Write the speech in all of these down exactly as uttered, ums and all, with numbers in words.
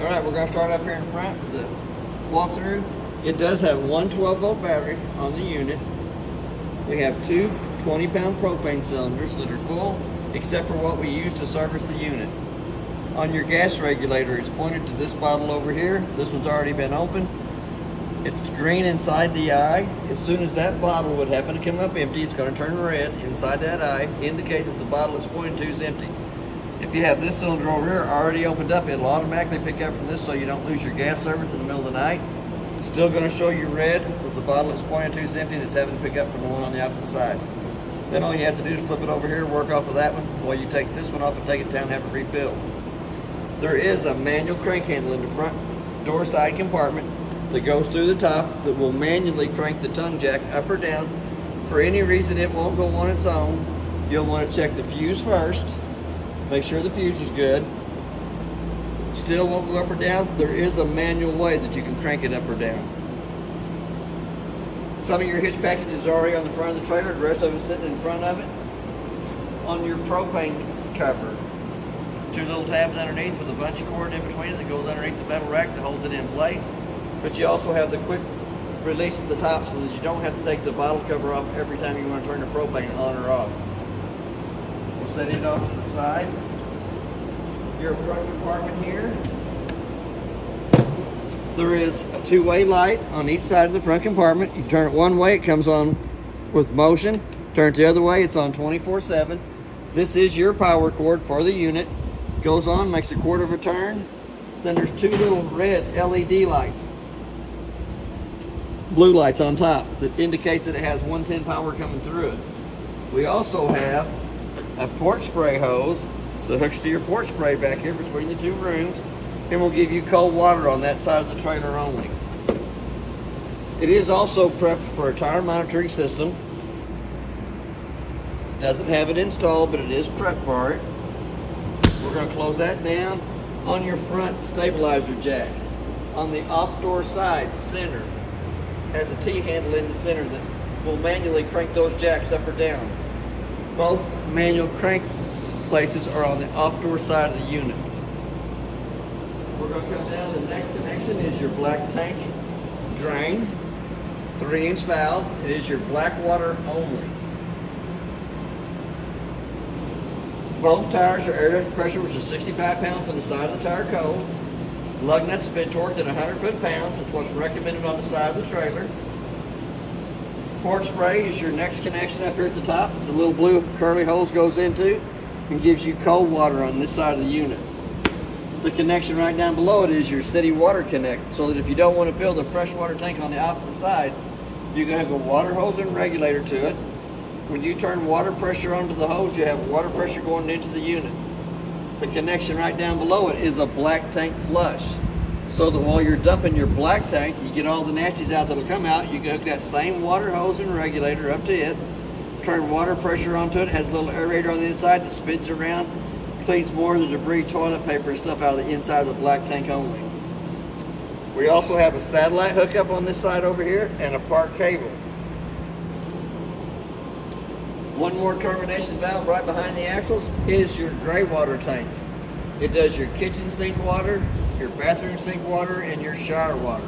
All right, we're going to start up here in front with the walkthrough. It does have one twelve volt battery on the unit. We have two twenty pound propane cylinders that are full, except for what we use to service the unit. On your gas regulator, it's pointed to this bottle over here. This one's already been opened. It's green inside the eye. As soon as that bottle would happen to come up empty, it's going to turn red inside that eye, indicate that the bottle it's pointed to is empty. If you have this cylinder over here already opened up, it'll automatically pick up from this so you don't lose your gas service in the middle of the night. It's still going to show you red if the bottle it's pointed to is empty and it's having to pick up from the one on the opposite side. Then all you have to do is flip it over here, work off of that one, while you take this one off and take it down and have it refilled. There is a manual crank handle in the front door side compartment that goes through the top that will manually crank the tongue jack up or down. For any reason it won't go on its own, you'll want to check the fuse first. Make sure the fuse is good. Still won't go up or down. There is a manual way that you can crank it up or down. Some of your hitch packages are already on the front of the trailer. The rest of them sitting in front of it. On your propane cover, two little tabs underneath with a bunch of cord in between as it goes underneath the metal rack that holds it in place. But you also have the quick release at the top so that you don't have to take the bottle cover off every time you want to turn the propane on or off. We'll set it off to the side. Your front compartment here. There is a two-way light on each side of the front compartment. You turn it one way, it comes on with motion. Turn it the other way, it's on twenty-four seven. This is your power cord for the unit. Goes on, makes a quarter of a turn. Then there's two little red L E D lights. Blue lights on top that indicates that it has one ten power coming through it. We also have a port spray hose that hooks to your port spray back here between the two rooms, and will give you cold water on that side of the trailer only. It is also prepped for a tire monitoring system. It doesn't have it installed, but it is prepped for it. We're going to close that down. On your front stabilizer jacks, on the off door side center, has a T-handle in the center that will manually crank those jacks up or down. Both manual crank places are on the off door side of the unit. We're going to come down to the next connection is your black tank drain, three inch valve. It is your black water only. Both tires are air duct pressure, which is sixty-five pounds on the side of the tire cold. Lug nuts have been torqued at one hundred foot pounds. That's what's recommended on the side of the trailer. Port spray is your next connection up here at the top that the little blue curly hose goes into and gives you cold water on this side of the unit. The connection right down below it is your city water connect, so that if you don't want to fill the fresh water tank on the opposite side, you can have a water hose and regulator to it. When you turn water pressure onto the hose, you have water pressure going into the unit. The connection right down below it is a black tank flush, so that while you're dumping your black tank, you get all the nasties out that'll come out. You can hook that same water hose and regulator up to it, turn water pressure onto it. It has a little aerator on the inside that spins around, cleans more of the debris, toilet paper and stuff out of the inside of the black tank only. We also have a satellite hookup on this side over here and a park cable. One more termination valve right behind the axles is your gray water tank. It does your kitchen sink water, your bathroom sink water, and your shower water.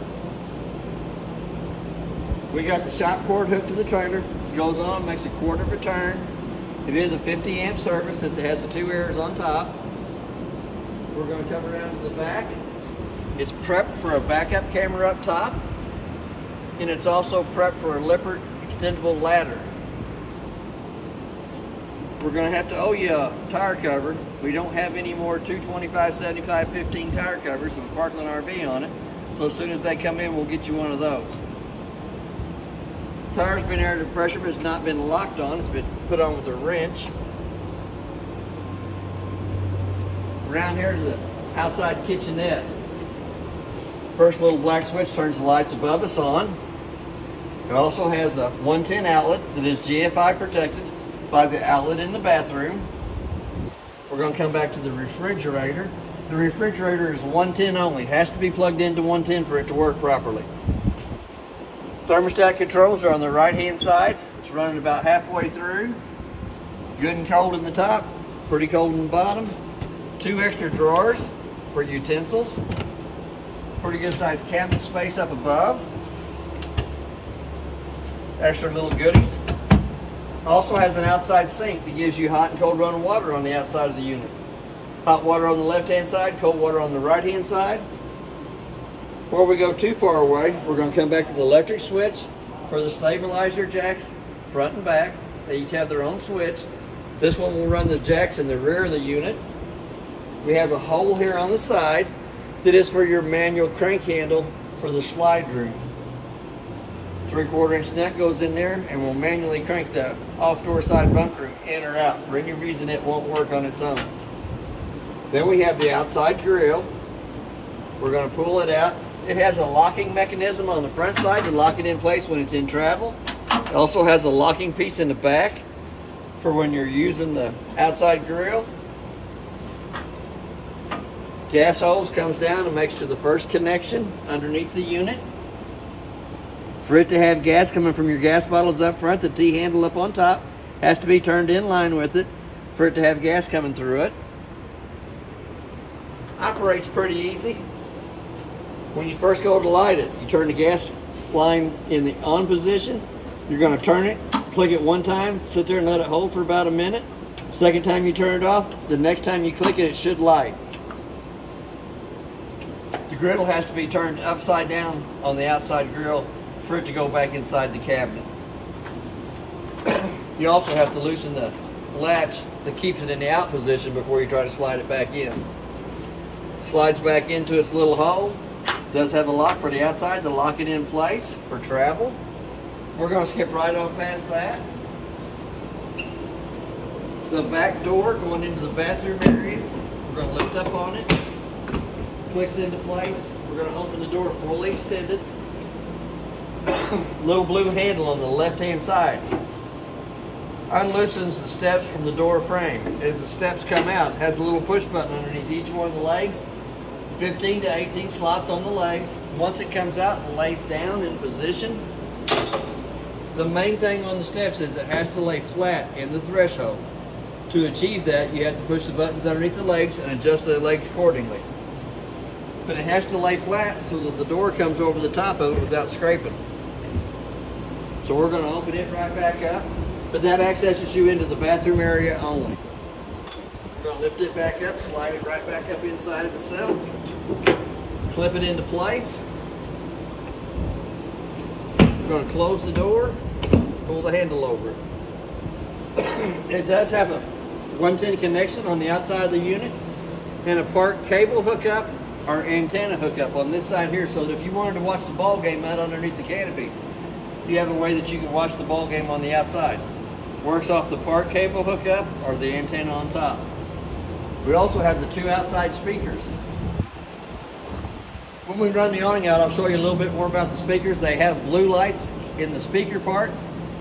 We got the shop cord hooked to the trailer. It goes on, makes a quarter of a turn. It is a fifty amp service since it has the two airers on top. We're going to come around to the back. It's prepped for a backup camera up top, and it's also prepped for a Lippert extendable ladder. We're going to have to owe you a tire cover. We don't have any more two twenty-five, seventy-five, fifteen tire covers with Parkland R V on it. So as soon as they come in, we'll get you one of those. Tire's been air duct pressure, but it's not been locked on. It's been put on with a wrench. Around here to the outside kitchenette. First little black switch turns the lights above us on. It also has a one ten outlet that is G F I protected by the outlet in the bathroom. We're going to come back to the refrigerator. The refrigerator is one ten only. It has to be plugged into one ten for it to work properly. Thermostat controls are on the right hand side. It's running about halfway through. Good and cold in the top, pretty cold in the bottom. Two extra drawers for utensils. Pretty good sized cabinet space up above. Extra little goodies. Also has an outside sink that gives you hot and cold running water on the outside of the unit. Hot water on the left hand side, cold water on the right hand side. Before we go too far away, we're going to come back to the electric switch for the stabilizer jacks, front and back. They each have their own switch. This one will run the jacks in the rear of the unit. We have a hole here on the side that is for your manual crank handle for the slide room. Three-quarter inch nut goes in there and will manually crank the off-door side bunk room in or out. For any reason, it won't work on its own. Then we have the outside grill. We're going to pull it out. It has a locking mechanism on the front side to lock it in place when it's in travel. It also has a locking piece in the back for when you're using the outside grill. Gas hose comes down and makes to the first connection underneath the unit. For it to have gas coming from your gas bottles up front, the T-handle up on top has to be turned in line with it for it to have gas coming through it. Operates pretty easy. When you first go to light it, you turn the gas line in the on position. You're going to turn it, click it one time, sit there and let it hold for about a minute. Second time you turn it off, the next time you click it, it should light. The griddle has to be turned upside down on the outside grill for it to go back inside the cabinet. You also have to loosen the latch that keeps it in the out position before you try to slide it back in. Slides back into its little hole. Does have a lock for the outside to lock it in place for travel. We're going to skip right on past that. The back door going into the bathroom area, we're going to lift up on it. Clicks into place. We're going to open the door fully extended. Little blue handle on the left hand side unloosens the steps from the door frame. As the steps come out, it has a little push button underneath each one of the legs. fifteen to eighteen slots on the legs. Once it comes out and lays down in position, the main thing on the steps is it has to lay flat in the threshold. To achieve that, you have to push the buttons underneath the legs and adjust the legs accordingly. But it has to lay flat so that the door comes over the top of it without scraping. So we're going to open it right back up, but that accesses you into the bathroom area only. We're going to lift it back up, slide it right back up inside of itself, clip it into place. We're going to close the door, pull the handle over. It does have a one ten connection on the outside of the unit and a park cable hookup or antenna hookup on this side here, so that if you wanted to watch the ball game out underneath the canopy, you have a way that you can watch the ball game on the outside. Works off the park cable hookup or the antenna on top. We also have the two outside speakers. When we run the awning out, I'll show you a little bit more about the speakers. They have blue lights in the speaker part,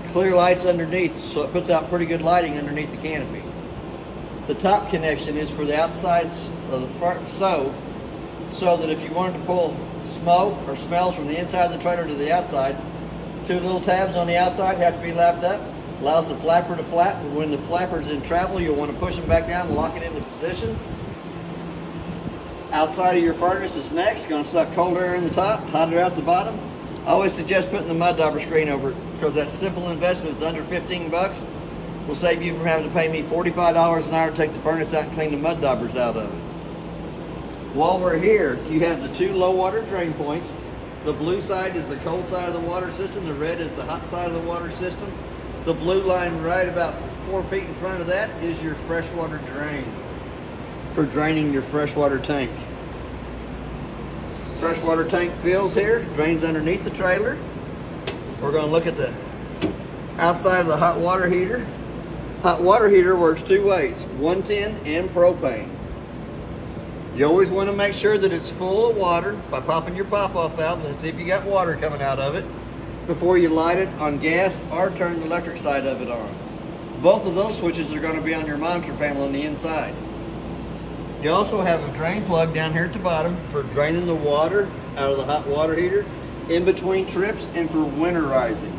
clear lights underneath, so it puts out pretty good lighting underneath the canopy. The top connection is for the outside of the front stove, so that if you wanted to pull smoke or smells from the inside of the trailer to the outside, two little tabs on the outside have to be lapped up. Allows the flapper to flap, but when the flapper's in travel, you'll want to push them back down and lock it into position. Outside of your furnace is next. Going to suck cold air in the top, hot air out the bottom. I always suggest putting the mud dauber screen over it, because that simple investment is under fifteen bucks. Will save you from having to pay me forty-five dollars an hour to take the furnace out and clean the mud daubers out of it. While we're here, you have the two low water drain points. The blue side is the cold side of the water system. The red is the hot side of the water system. The blue line right about four feet in front of that is your freshwater drain for draining your freshwater tank. Freshwater tank fills here, drains underneath the trailer. We're going to look at the outside of the hot water heater. Hot water heater works two ways, one ten and propane. You always want to make sure that it's full of water by popping your pop-off valve and see if you got water coming out of it before you light it on gas or turn the electric side of it on. Both of those switches are going to be on your monitor panel on the inside. You also have a drain plug down here at the bottom for draining the water out of the hot water heater in between trips and for winterizing.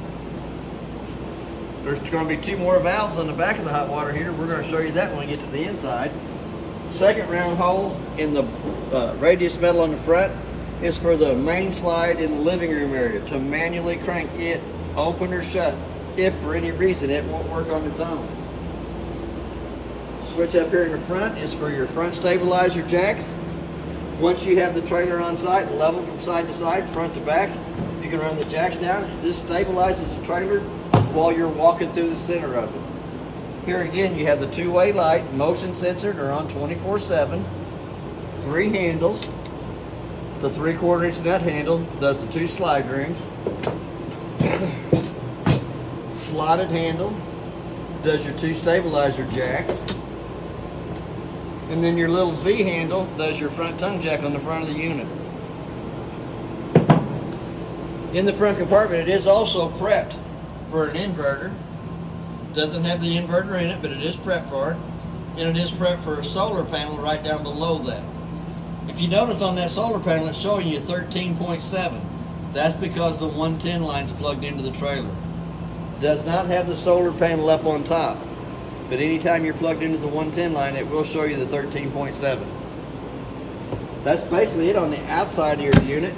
There's going to be two more valves on the back of the hot water heater. We're going to show you that when we get to the inside. Second round hole in the uh, radius metal on the front is for the main slide in the living room area to manually crank it open or shut if for any reason it won't work on its own. Switch up here in the front is for your front stabilizer jacks. Once you have the trailer on site, level from side to side, front to back, you can run the jacks down. This stabilizes the trailer while you're walking through the center of it. Here again, you have the two-way light, motion sensor, they're on twenty-four seven, three handles, the three-quarter inch nut handle does the two slide rings, slotted handle does your two stabilizer jacks, and then your little Z handle does your front tongue jack on the front of the unit. In the front compartment, it is also prepped for an inverter. Doesn't have the inverter in it, but it is prepped for it, and it is prepped for a solar panel right down below that. If you notice on that solar panel, it's showing you thirteen point seven. That's because the one ten line's plugged into the trailer. Does not have the solar panel up on top, but anytime you're plugged into the one ten line, it will show you the thirteen point seven. That's basically it on the outside of your unit.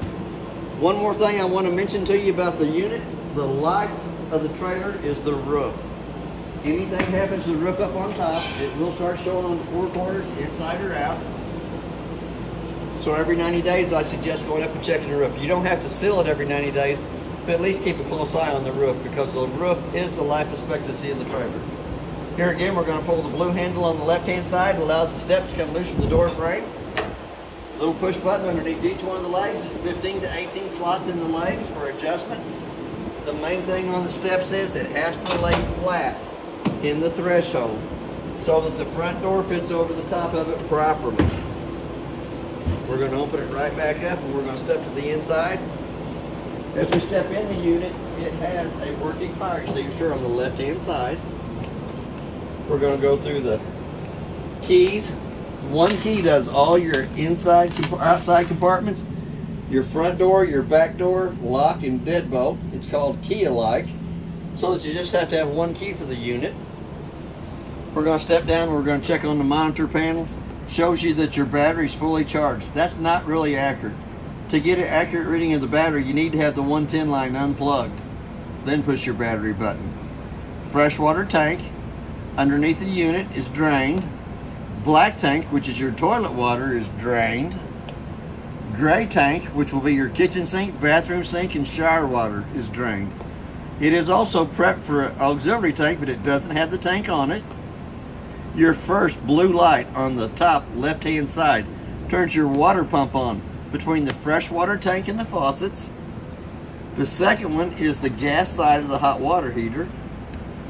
One more thing I want to mention to you about the unit, the life of the trailer is the roof. Anything happens to the roof up on top, it will start showing on the four corners, inside or out. So every ninety days, I suggest going up and checking the roof. You don't have to seal it every ninety days, but at least keep a close eye on the roof, because the roof is the life expectancy of the trailer. Here again, we're going to pull the blue handle on the left-hand side. It allows the steps to come loose from the door frame. Little push button underneath each one of the legs. fifteen to eighteen slots in the legs for adjustment. The main thing on the steps is it has to lay flat in the threshold so that the front door fits over the top of it properly. We're going to open it right back up, and we're going to step to the inside. As we step in the unit, it has a working fire extinguisher on the left-hand side. We're going to go through the keys. One key does all your inside, outside compartments, your front door, your back door, lock, and deadbolt. It's called key-alike, so that you just have to have one key for the unit. We're going to step down, and we're going to check on the monitor panel. Shows you that your battery's fully charged. That's not really accurate. To get an accurate reading of the battery, you need to have the one ten line unplugged. Then push your battery button. Freshwater tank underneath the unit is drained. Black tank, which is your toilet water, is drained. Gray tank, which will be your kitchen sink, bathroom sink, and shower water, is drained. It is also prepped for an auxiliary tank, but it doesn't have the tank on it. Your first blue light on the top left-hand side turns your water pump on between the freshwater tank and the faucets. The second one is the gas side of the hot water heater.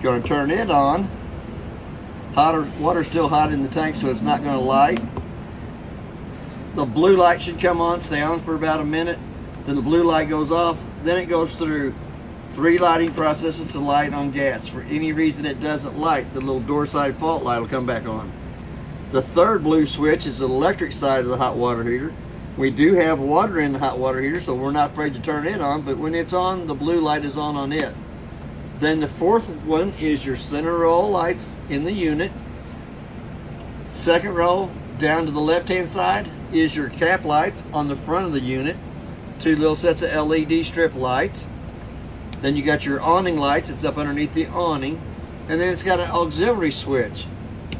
Going to turn it on. Hotter water's still hot in the tank, so it's not going to light. The blue light should come on, stay on for about a minute. Then the blue light goes off. Then it goes through three lighting processes to light on gas. For any reason it doesn't light, the little door side fault light will come back on. The third blue switch is the electric side of the hot water heater. We do have water in the hot water heater, so we're not afraid to turn it on, but when it's on, the blue light is on on it. Then the fourth one is your center row lights in the unit. Second row down to the left-hand side is your cap lights on the front of the unit. Two little sets of L E D strip lights. Then you got your awning lights, it's up underneath the awning. And then it's got an auxiliary switch.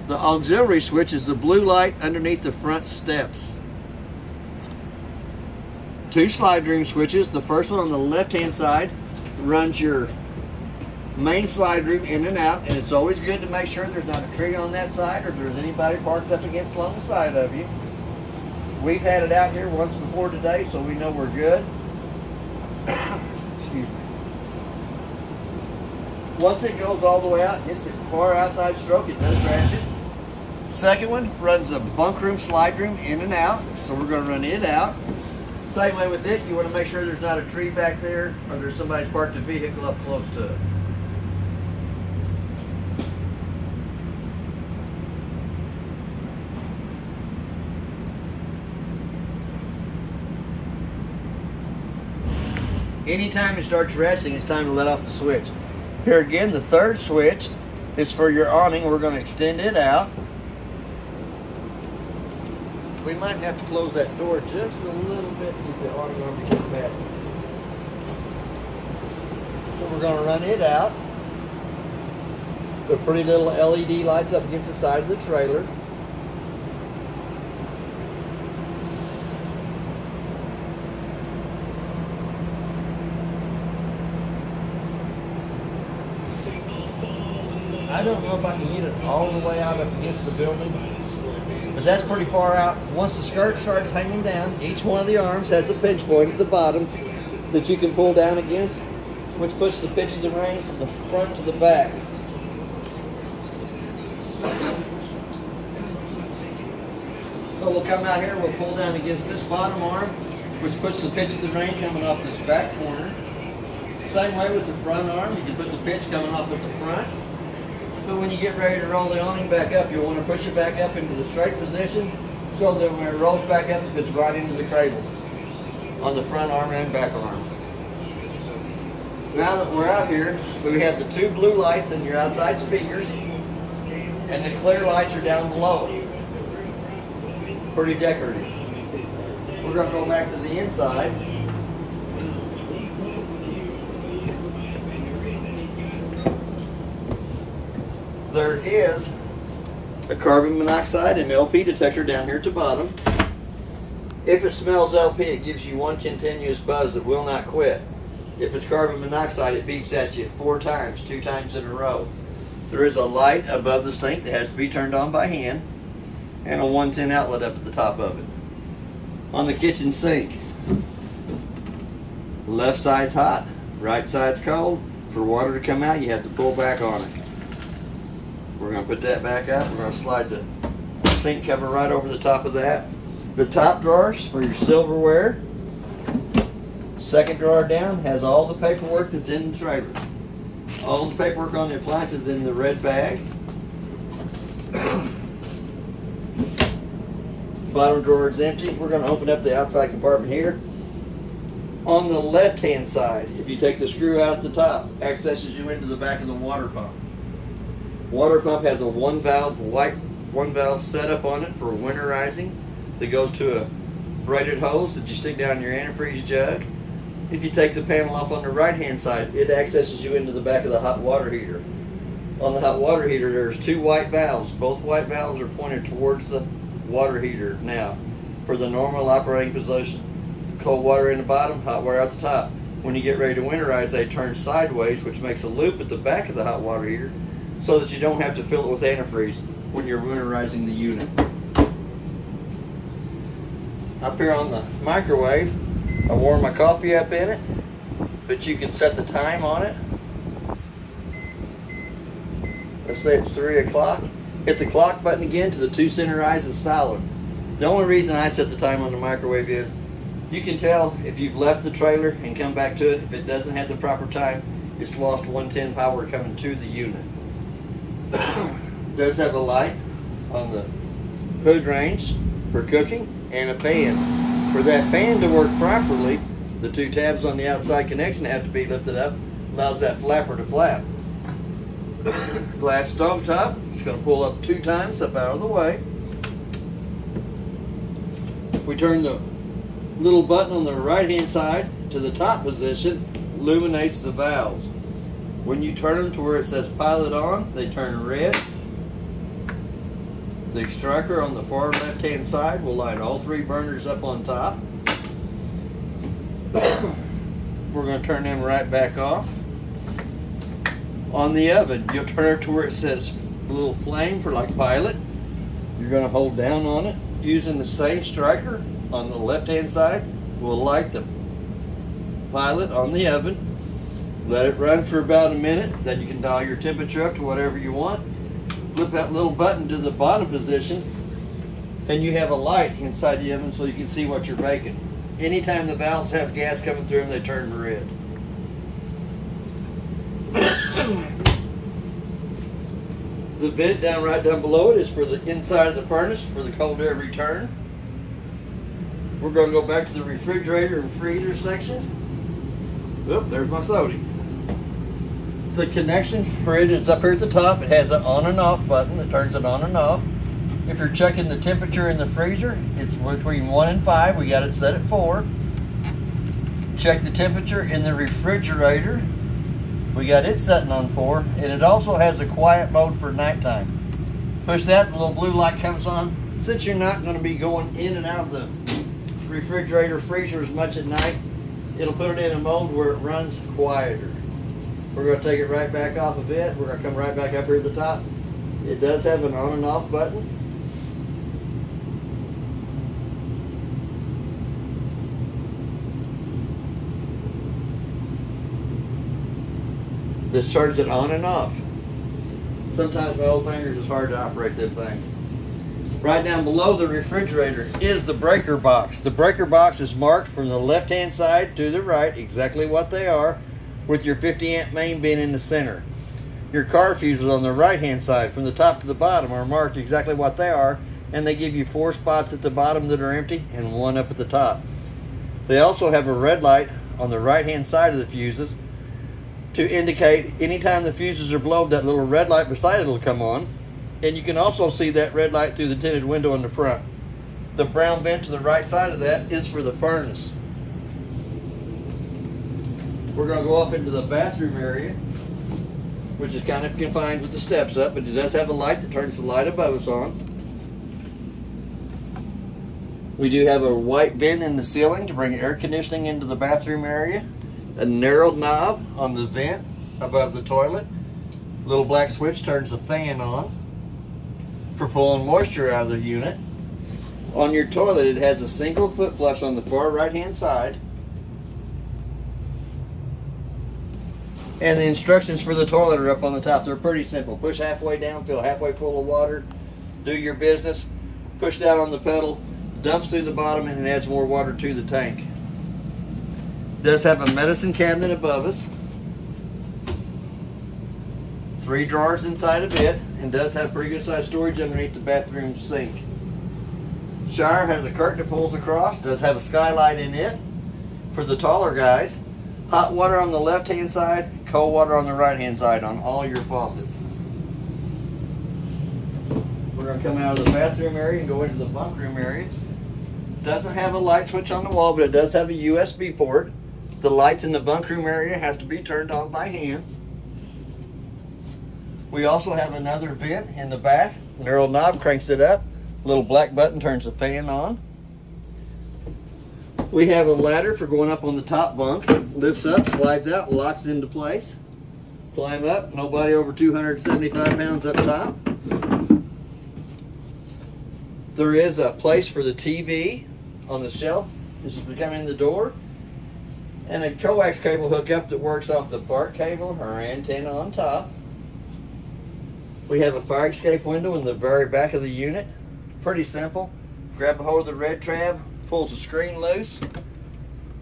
The auxiliary switch is the blue light underneath the front steps. Two slide ring switches. The first one on the left-hand side runs your main slide ring in and out, and it's always good to make sure there's not a tree on that side or if there's anybody parked up against along the side of you. We've had it out here once before today, so we know we're good. Excuse me. Once it goes all the way out, it's a far outside stroke, it does ratchet. Second one runs a bunk room slide room in and out, so we're going to run it out. Same way with it, you want to make sure there's not a tree back there or there's somebody's parked a vehicle up close to it. Anytime it starts ratcheting, it's time to let off the switch. Here again, the third switch is for your awning. We're going to extend it out. we might have to close that door just a little bit to get the R V past it. So we're going to run it out. The pretty little L E D lights up against the side of the trailer. I don't know if I can get it all the way out up against the building, but that's pretty far out. Once the skirt starts hanging down, each one of the arms has a pinch point at the bottom that you can pull down against, which puts the pitch of the rain from the front to the back. So we'll come out here, we'll pull down against this bottom arm, which puts the pitch of the rain coming off this back corner. Same way with the front arm, you can put the pitch coming off at the front. But when you get ready to roll the awning back up, you'll want to push it back up into the straight position so that when it rolls back up, it fits right into the cradle on the front arm and back arm. Now that we're out here, we have the two blue lights and your outside speakers, and the clear lights are down below. Pretty decorative. We're going to go back to the inside. There is a carbon monoxide and L P detector down here at the bottom. If it smells L P, it gives you one continuous buzz that will not quit. If it's carbon monoxide, it beeps at you four times, two times in a row. There is a light above the sink that has to be turned on by hand, and a one ten outlet up at the top of it. On the kitchen sink, left side's hot, right side's cold. For water to come out, you have to pull back on it. We're going to put that back up. We're going to slide the sink cover right over the top of that. The top drawers for your silverware. Second drawer down has all the paperwork that's in the trailer. All the paperwork on the appliances in the red bag. Bottom drawer is empty. We're going to open up the outside compartment here. On the left-hand side, if you take the screw out at the top, accesses you into the back of the water pump. Water pump has a one valve white one valve setup on it for winterizing that goes to a braided hose that you stick down your antifreeze jug. If you take the panel off on the right hand side, it accesses you into the back of the hot water heater. On the hot water heater, there's two white valves. Both white valves are pointed towards the water heater now for the normal operating position. Cold water in the bottom, hot water at the top. When you get ready to winterize, they turn sideways, which makes a loop at the back of the hot water heater, so that you don't have to fill it with antifreeze when you're winterizing the unit. Up here on the microwave, I warm my coffee up in it, but you can set the time on it. Let's say it's three o'clock. Hit the clock button again till the two center eyes is silent. The only reason I set the time on the microwave is you can tell if you've left the trailer and come back to it, if it doesn't have the proper time, it's lost one ten power coming to the unit. Does have a light on the hood range for cooking and a fan. For that fan to work properly, the two tabs on the outside connection have to be lifted up, allows that flapper to flap. Glass stovetop, it's going to pull up two times up out of the way. We turn the little button on the right hand side to the top position, illuminates the valves. When you turn them to where it says pilot on, they turn red. The extractor on the far left hand side will light all three burners up on top. We're going to turn them right back off. On the oven, you'll turn it to where it says a little flame for like pilot. You're going to hold down on it. Using the same striker on the left hand side will light the pilot on the oven. Let it run for about a minute, then you can dial your temperature up to whatever you want. Flip that little button to the bottom position, and you have a light inside the oven so you can see what you're baking. Anytime the valves have gas coming through them, they turn red. The vent down right down below it is for the inside of the furnace for the cold air return. We're going to go back to the refrigerator and freezer section. Oop, there's my soda. The connection for it is up here at the top. It has an on and off button. It turns it on and off. If you're checking the temperature in the freezer, it's between one and five. We got it set at four. Check the temperature in the refrigerator. We got it setting on four, and it also has a quiet mode for nighttime. Push that, the little blue light comes on. Since you're not going to be going in and out of the refrigerator, freezer as much at night, it'll put it in a mode where it runs quieter. We're going to take it right back off of it. We're going to come right back up here to the top. It does have an on and off button. This turns it on and off. Sometimes my old fingers is hard to operate them things. Right down below the refrigerator is the breaker box. The breaker box is marked from the left-hand side to the right, exactly what they are, with your fifty amp main being in the center. Your car fuses on the right-hand side from the top to the bottom are marked exactly what they are, and they give you four spots at the bottom that are empty and one up at the top. They also have a red light on the right-hand side of the fuses to indicate anytime the fuses are blown, that little red light beside it will come on. And you can also see that red light through the tinted window in the front. The brown vent to the right side of that is for the furnace. We're gonna go off into the bathroom area, which is kind of confined with the steps up, but it does have a light that turns the light above us on. We do have a white vent in the ceiling to bring air conditioning into the bathroom area. A narrowed knob on the vent above the toilet. Little black switch turns the fan on for pulling moisture out of the unit. On your toilet, it has a single foot flush on the far right-hand side. And the instructions for the toilet are up on the top. They're pretty simple. Push halfway down, fill halfway full of water, do your business, push down on the pedal, dumps through the bottom, and it adds more water to the tank. Does have a medicine cabinet above us, three drawers inside of it, and does have pretty good sized storage underneath the bathroom sink. Shower has a curtain that pulls across, does have a skylight in it for the taller guys. Hot water on the left hand side, cold water on the right hand side on all your faucets. We're going to come out of the bathroom area and go into the bunk room area. Doesn't have a light switch on the wall, but it does have a U S B port. The lights in the bunk room area have to be turned on by hand. We also have another vent in the back. Narrow knob cranks it up. Little black button turns the fan on. We have a ladder for going up on the top bunk. Lifts up, slides out, locks into place. Climb up, nobody over two hundred seventy-five pounds up top. There is a place for the T V on the shelf. This is coming in the door. And a coax cable hookup that works off the park cable or antenna on top. We have a fire escape window in the very back of the unit. Pretty simple. Grab a hold of the red tab, pulls the screen loose.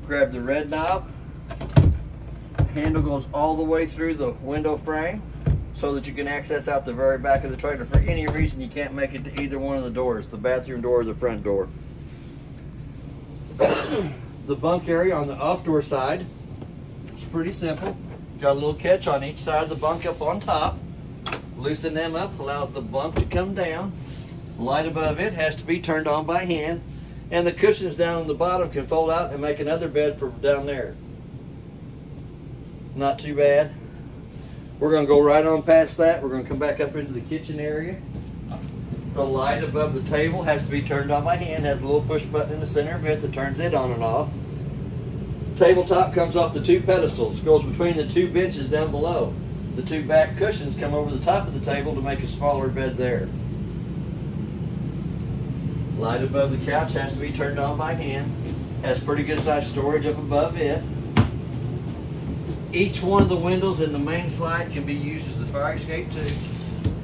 Grab the red knob. Handle goes all the way through the window frame so that you can access out the very back of the trailer. For any reason you can't make it to either one of the doors, the bathroom door or the front door. The bunk area on the off door side is pretty simple. Got a little catch on each side of the bunk up on top. Loosen them up, allows the bunk to come down. Light above it has to be turned on by hand, and the cushions down on the bottom can fold out and make another bed for down there. Not too bad. We're going to go right on past that. We're going to come back up into the kitchen area. The light above the table has to be turned on by hand. Has a little push button in the center of it that turns it on and off. Tabletop comes off the two pedestals, goes between the two benches down below. The two back cushions come over the top of the table to make a smaller bed there. Light above the couch has to be turned on by hand. Has pretty good sized storage up above it. Each one of the windows in the main slide can be used as the fire escape too.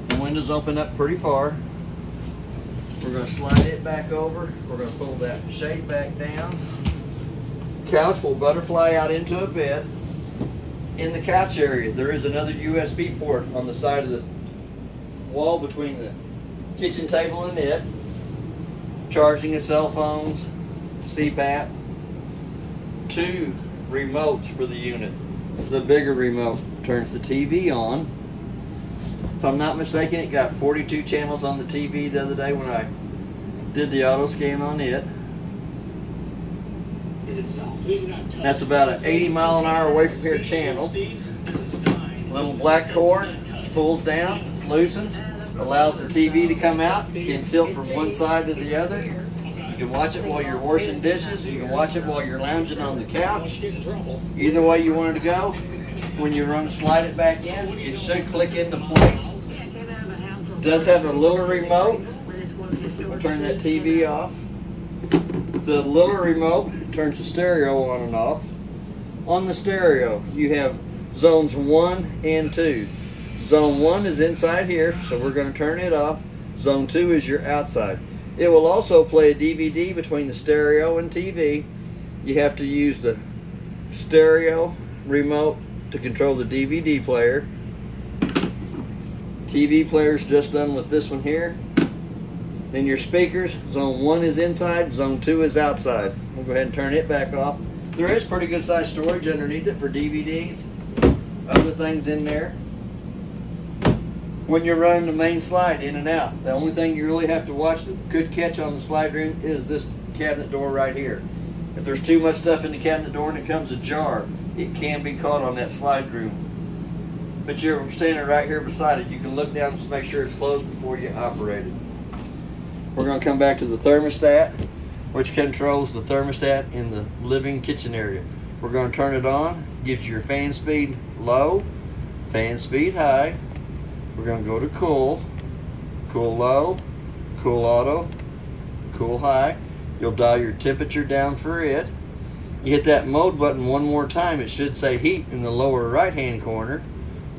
The windows open up pretty far. We're going to slide it back over. We're going to pull that shade back down. Couch will butterfly out into a bed. In the couch area, there is another U S B port on the side of the wall between the kitchen table and it. Charging of cell phones, C PAP, two remotes for the unit. The bigger remote turns the T V on. if I'm not mistaken, it got forty-two channels on the T V the other day when I did the auto scan on it. That's about an eighty mile an hour away from here channel. Little black cord pulls down, loosens, allows the T V to come out. You can tilt from one side to the other. You can watch it while you're washing dishes. You can watch it while you're lounging on the couch. Either way you want it to go, when you run to slide it back in, it should click into place. It does have a little remote. I'll turn that T V off. The little remote turns the stereo on and off. On the stereo, you have zones one and two. Zone one is inside here, so we're going to turn it off. Zone two is your outside. It will also play a D V D between the stereo and T V. You have to use the stereo remote to control the D V D player. T V player's just done with this one here. Then your speakers, zone one is inside, zone two is outside. We'll go ahead and turn it back off. There is pretty good sized storage underneath it for D V Ds, other things in there. When you're running the main slide in and out, the only thing you really have to watch that could catch on the slide room is this cabinet door right here. If there's too much stuff in the cabinet door and it comes ajar, it can be caught on that slide room. But you're standing right here beside it, you can look down to make sure it's closed before you operate it. We're going to come back to the thermostat, which controls the thermostat in the living kitchen area. We're going to turn it on, gives you your fan speed low, fan speed high. We're going to go to cool, cool low, cool auto, cool high. You'll dial your temperature down for it. You hit that mode button one more time, it should say heat in the lower right hand corner.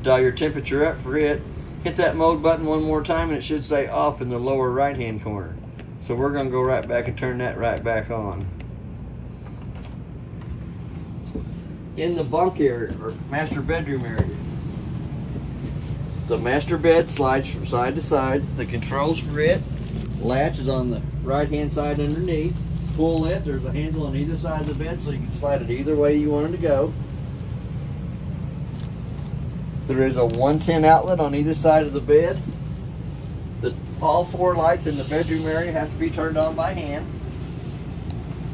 Dial your temperature up for it. Hit that mode button one more time and it should say off in the lower right hand corner. So we're going to go right back and turn that right back on. In the bunk area, or master bedroom area, the master bed slides from side to side. The controls for it, latch is on the right hand side underneath. Pull it, there's a handle on either side of the bed so you can slide it either way you want it to go. There is a one ten outlet on either side of the bed. The, all four lights in the bedroom area have to be turned on by hand.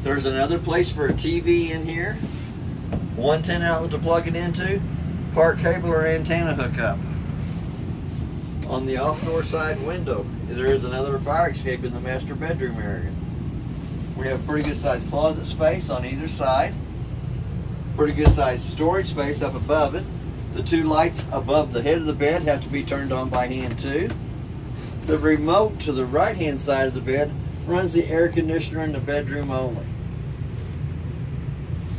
There's another place for a T V in here. one ten outlet to plug it into. Part cable or antenna hookup. On the off-door side window, there is another fire escape in the master bedroom area. We have pretty good sized closet space on either side. Pretty good sized storage space up above it. The two lights above the head of the bed have to be turned on by hand too. The remote to the right hand side of the bed runs the air conditioner in the bedroom only.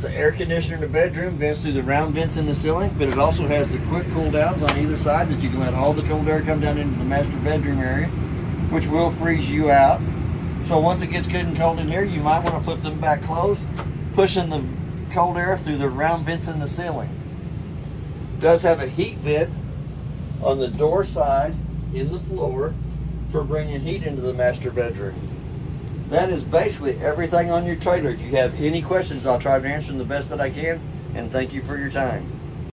The air conditioner in the bedroom vents through the round vents in the ceiling, but it also has the quick cool downs on either side that you can let all the cold air come down into the master bedroom area, which will freeze you out. So once it gets good and cold in here, you might want to flip them back closed, pushing the cold air through the round vents in the ceiling. Does have a heat vent on the door side in the floor for bringing heat into the master bedroom. That is basically everything on your trailer. If you have any questions, I'll try to answer them the best that I can, and thank you for your time.